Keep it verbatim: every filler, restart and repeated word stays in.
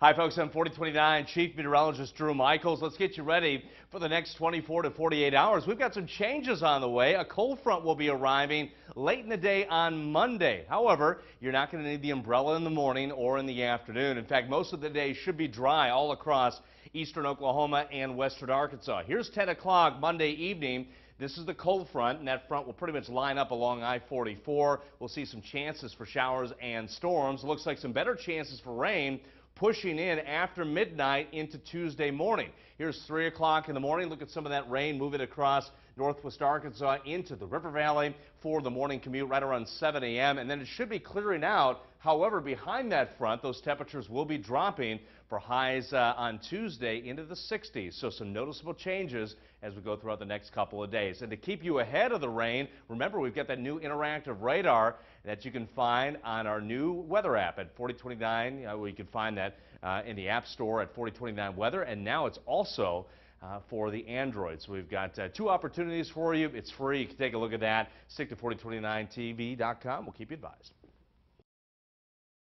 Hi, folks. I'm forty twenty-nine Chief Meteorologist Drew Michaels. Let's get you ready for the next twenty-four to forty-eight hours. We've got some changes on the way. A cold front will be arriving late in the day on Monday. However, you're not going to need the umbrella in the morning or in the afternoon. In fact, most of the day should be dry all across eastern Oklahoma and western Arkansas. Here's ten o'clock Monday evening. This is the cold front, and that front will pretty much line up along I forty-four. We'll see some chances for showers and storms. Looks like some better chances for rain pushing in after midnight into Tuesday morning. Here's three o'clock in the morning. Look at some of that rain moving across northwest Arkansas into the river valley for the morning commute right around seven A M and then it should be clearing out. However, behind that front, those temperatures will be dropping for highs uh, on Tuesday into the sixties. So some noticeable changes as we go throughout the next couple of days. And to keep you ahead of the rain, remember we've got that new interactive radar that you can find on our new weather app at forty twenty-nine. You know, where you can find that uh, in the app store at forty twenty-nine weather, and now it's also Uh, for the Android. So we've got uh, two opportunities for you. It's free. You can take a look at that. Stick to forty twenty-nine T V dot com. We'll keep you advised.